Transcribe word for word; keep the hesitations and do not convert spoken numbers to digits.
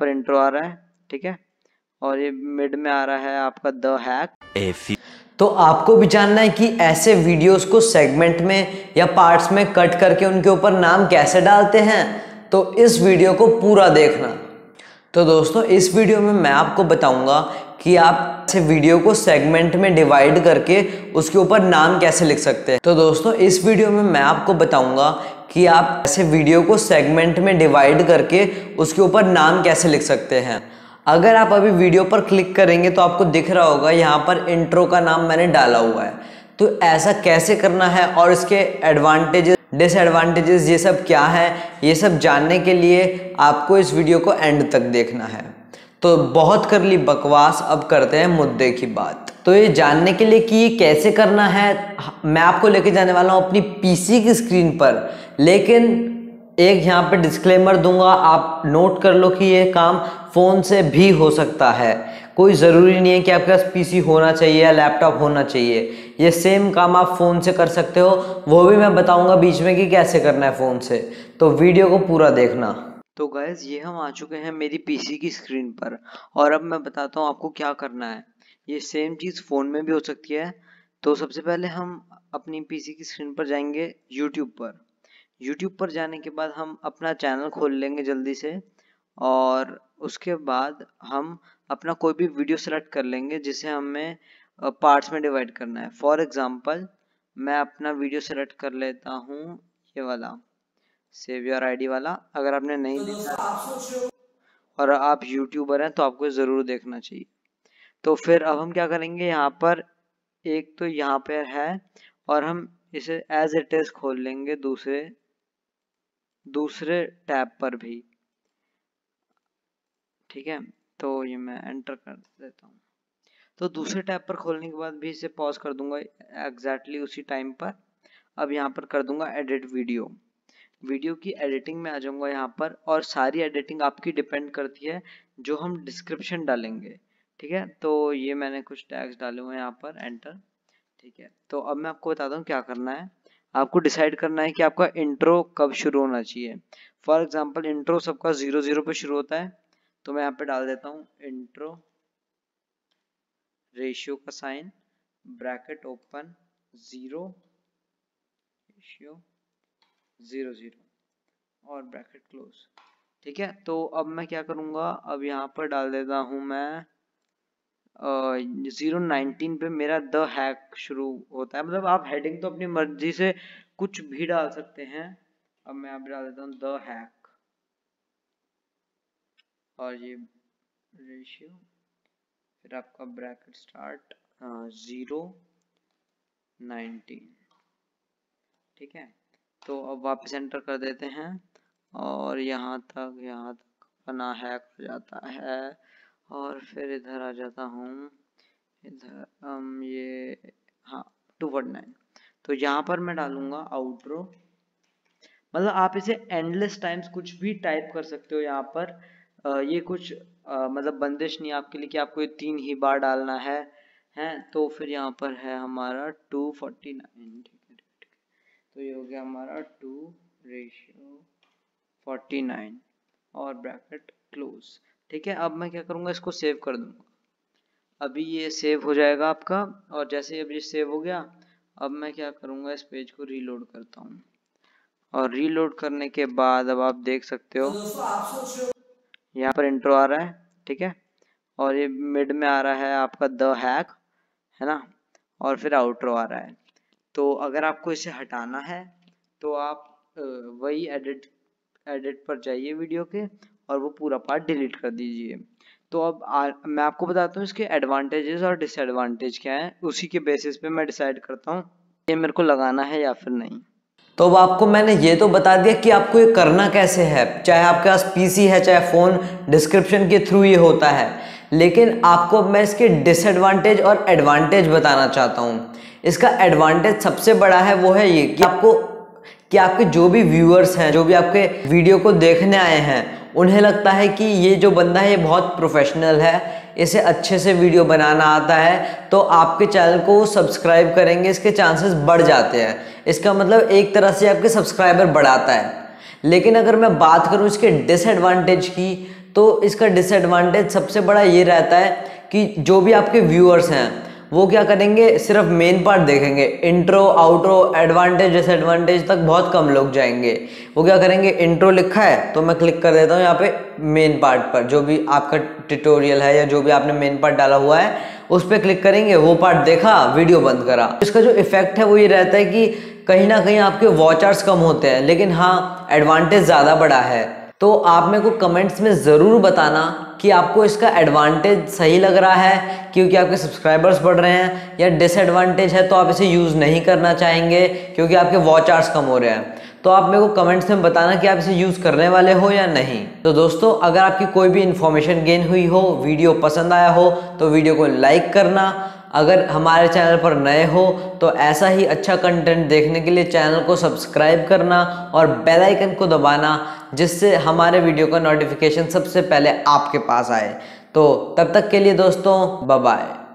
पर इंट्रो आ रहा है, ठीक है, और ये मिड में आ रहा है आपका द हैक। तो आपको भी जानना है कि ऐसे वीडियोस को सेगमेंट में या पार्ट्स में कट करके उनके ऊपर नाम कैसे डालते हैं, तो इस वीडियो को पूरा देखना। तो दोस्तों, इस वीडियो में मैं आपको बताऊंगा कि आप ऐसे वीडियो को सेगमेंट में डिवाइड करके उसके ऊपर नाम कैसे लिख सकते हैं। तो दोस्तों, इस वीडियो में मैं आपको बताऊंगा कि आप ऐसे वीडियो को सेगमेंट में डिवाइड करके उसके ऊपर नाम कैसे लिख सकते हैं। अगर आप अभी वीडियो पर क्लिक करेंगे तो आपको दिख रहा होगा यहाँ पर इंट्रो का नाम मैंने डाला हुआ है। तो ऐसा कैसे करना है और इसके एडवांटेजेस, डिसएडवांटेजेस, ये सब क्या है, ये सब जानने के लिए आपको इस वीडियो को एंड तक देखना है। तो बहुत कर ली बकवास, अब करते हैं मुद्दे की बात। तो ये जानने के लिए कि ये कैसे करना है, मैं आपको लेके जाने वाला हूँ अपनी पीसी की स्क्रीन पर। लेकिन एक यहाँ पे डिस्क्लेमर दूंगा, आप नोट कर लो कि ये काम फ़ोन से भी हो सकता है। कोई ज़रूरी नहीं है कि आपके पास पीसी होना चाहिए या लैपटॉप होना चाहिए। ये सेम काम आप फ़ोन से कर सकते हो, वो भी मैं बताऊँगा बीच में कि कैसे करना है फ़ोन से। तो वीडियो को पूरा देखना। तो गाइस, ये हम आ चुके हैं मेरी पीसी की स्क्रीन पर और अब मैं बताता हूँ आपको क्या करना है। ये सेम चीज़ फ़ोन में भी हो सकती है। तो सबसे पहले हम अपनी पीसी की स्क्रीन पर जाएंगे यूट्यूब पर। यूट्यूब पर जाने के बाद हम अपना चैनल खोल लेंगे जल्दी से, और उसके बाद हम अपना कोई भी वीडियो सेलेक्ट कर लेंगे जिसे हमें पार्ट्स में डिवाइड करना है। फॉर एग्जांपल, मैं अपना वीडियो सेलेक्ट कर लेता हूँ, ये वाला सेव योर आईडी वाला। अगर आपने नहीं देखा और आप यूट्यूबर हैं तो आपको ज़रूर देखना चाहिए। तो फिर अब हम क्या करेंगे, यहाँ पर एक तो यहाँ पर है और हम इसे एज इट इज खोल लेंगे दूसरे दूसरे टैब पर भी, ठीक है। तो ये मैं एंटर कर देता हूँ। तो दूसरे टैब पर खोलने के बाद भी इसे पॉज कर दूंगा एग्जैक्टली उसी टाइम पर। अब यहाँ पर कर दूंगा एडिट वीडियो। वीडियो की एडिटिंग में आ जाऊंगा यहाँ पर, और सारी एडिटिंग आपकी डिपेंड करती है जो हम डिस्क्रिप्शन डालेंगे, ठीक है। तो ये मैंने कुछ टैग्स डाले हुए हैं यहाँ पर, एंटर, ठीक है। तो अब मैं आपको बताता हूँ क्या करना है। आपको डिसाइड करना है कि आपका इंट्रो कब शुरू होना चाहिए। फॉर एग्जांपल, इंट्रो सबका जीरो जीरो पे शुरू होता है, तो मैं यहाँ पे डाल देता हूँ इंट्रो रेशियो का sign, bracket open, zero ratio zero zero और ब्रैकेट क्लोज, ठीक है। तो अब मैं क्या करूँगा, अब यहाँ पर डाल देता हूँ मैं जीरो नाइनटीन पे मेरा द हैक शुरू होता है। मतलब आप हेडिंग तो अपनी मर्जी से कुछ भी डाल सकते हैं। अब मैं आप डाल देता हूँ द हैक, और ये रेशियो, फिर आपका ब्रैकेट स्टार्ट जीरो नाइनटीन, ठीक है। तो अब वापस एंटर कर देते हैं और यहाँ तक यहाँ तक अपना हैक हो जाता है। और फिर इधर आ जाता हूँ, इधर हम ये हाँ टू फोर्टी नाइन। तो यहाँ पर मैं डालूंगा आउट्रो। मतलब आप इसे एंडलेस टाइम्स कुछ भी टाइप कर सकते हो यहाँ पर। आ, ये कुछ आ, मतलब बंदिश नहीं आपके लिए कि आपको ये तीन ही बार डालना है हैं। तो फिर यहाँ पर है हमारा टू फोर्टी नाइन, ठीक है। तो ये हो गया हमारा टू रेशियो फोर्टी नाइन और ब्रैकेट क्लोज, ठीक है। अब मैं क्या करूँगा, इसको सेव कर दूंगा। अभी ये सेव हो जाएगा आपका, और जैसे अब ये सेव हो गया, अब मैं क्या करूँगा, इस पेज को रीलोड करता हूँ। और रीलोड करने के बाद अब आप देख सकते हो यहाँ पर इंट्रो आ रहा है, ठीक है, और ये मिड में आ रहा है आपका द हैक, है ना, और फिर आउट्रो आ रहा है। तो अगर आपको इसे हटाना है तो आप वही एडिट एडिट पर जाइए वीडियो के और वो पूरा पार्ट डिलीट कर दीजिए। तो अब आ, मैं आपको बताता हूँ इसके एडवांटेजेस और डिसएडवांटेज क्या हैं। उसी के बेसिस पे मैं डिसाइड करता हूँ ये मेरे को लगाना है या फिर नहीं। तो अब आपको मैंने ये तो बता दिया कि आपको ये करना कैसे है, चाहे आपके पास पीसी है चाहे फ़ोन, डिस्क्रिप्शन के थ्रू ये होता है। लेकिन आपको मैं इसके डिसएडवांटेज और एडवांटेज बताना चाहता हूँ। इसका एडवांटेज सबसे बड़ा है वो है ये कि आपको कि आपके जो भी व्यूअर्स हैं, जो भी आपके वीडियो को देखने आए हैं, उन्हें लगता है कि ये जो बंदा है ये बहुत प्रोफेशनल है, इसे अच्छे से वीडियो बनाना आता है, तो आपके चैनल को सब्सक्राइब करेंगे, इसके चांसेस बढ़ जाते हैं। इसका मतलब एक तरह से आपके सब्सक्राइबर बढ़ाता है। लेकिन अगर मैं बात करूँ इसके डिसएडवांटेज की, तो इसका डिसएडवांटेज सबसे बड़ा ये रहता है कि जो भी आपके व्यूअर्स हैं वो क्या करेंगे, सिर्फ मेन पार्ट देखेंगे, इंट्रो आउट्रो एडवांटेज डिसएडवांटेज तक बहुत कम लोग जाएंगे। वो क्या करेंगे, इंट्रो लिखा है तो मैं क्लिक कर देता हूँ यहाँ पे मेन पार्ट पर, जो भी आपका ट्यूटोरियल है या जो भी आपने मेन पार्ट डाला हुआ है उस पर क्लिक करेंगे, वो पार्ट देखा, वीडियो बंद करा। इसका जो इफेक्ट है वो ये रहता है कि कहीं ना कहीं आपके वॉचर्स कम होते हैं, लेकिन हाँ एडवांटेज ज़्यादा बड़ा है। तो आप मेरे को कमेंट्स में ज़रूर बताना कि आपको इसका एडवांटेज सही लग रहा है क्योंकि आपके सब्सक्राइबर्स बढ़ रहे हैं, या डिसएडवांटेज है तो आप इसे यूज़ नहीं करना चाहेंगे क्योंकि आपके वॉच आवर्स कम हो रहे हैं। तो आप मेरे को कमेंट्स में बताना कि आप इसे यूज़ करने वाले हो या नहीं। तो दोस्तों, अगर आपकी कोई भी इन्फॉर्मेशन गेन हुई हो, वीडियो पसंद आया हो तो वीडियो को लाइक करना। अगर हमारे चैनल पर नए हो तो ऐसा ही अच्छा कंटेंट देखने के लिए चैनल को सब्सक्राइब करना और बेल आइकन को दबाना, जिससे हमारे वीडियो का नोटिफिकेशन सबसे पहले आपके पास आए। तो तब तक के लिए दोस्तों, बाय बाय।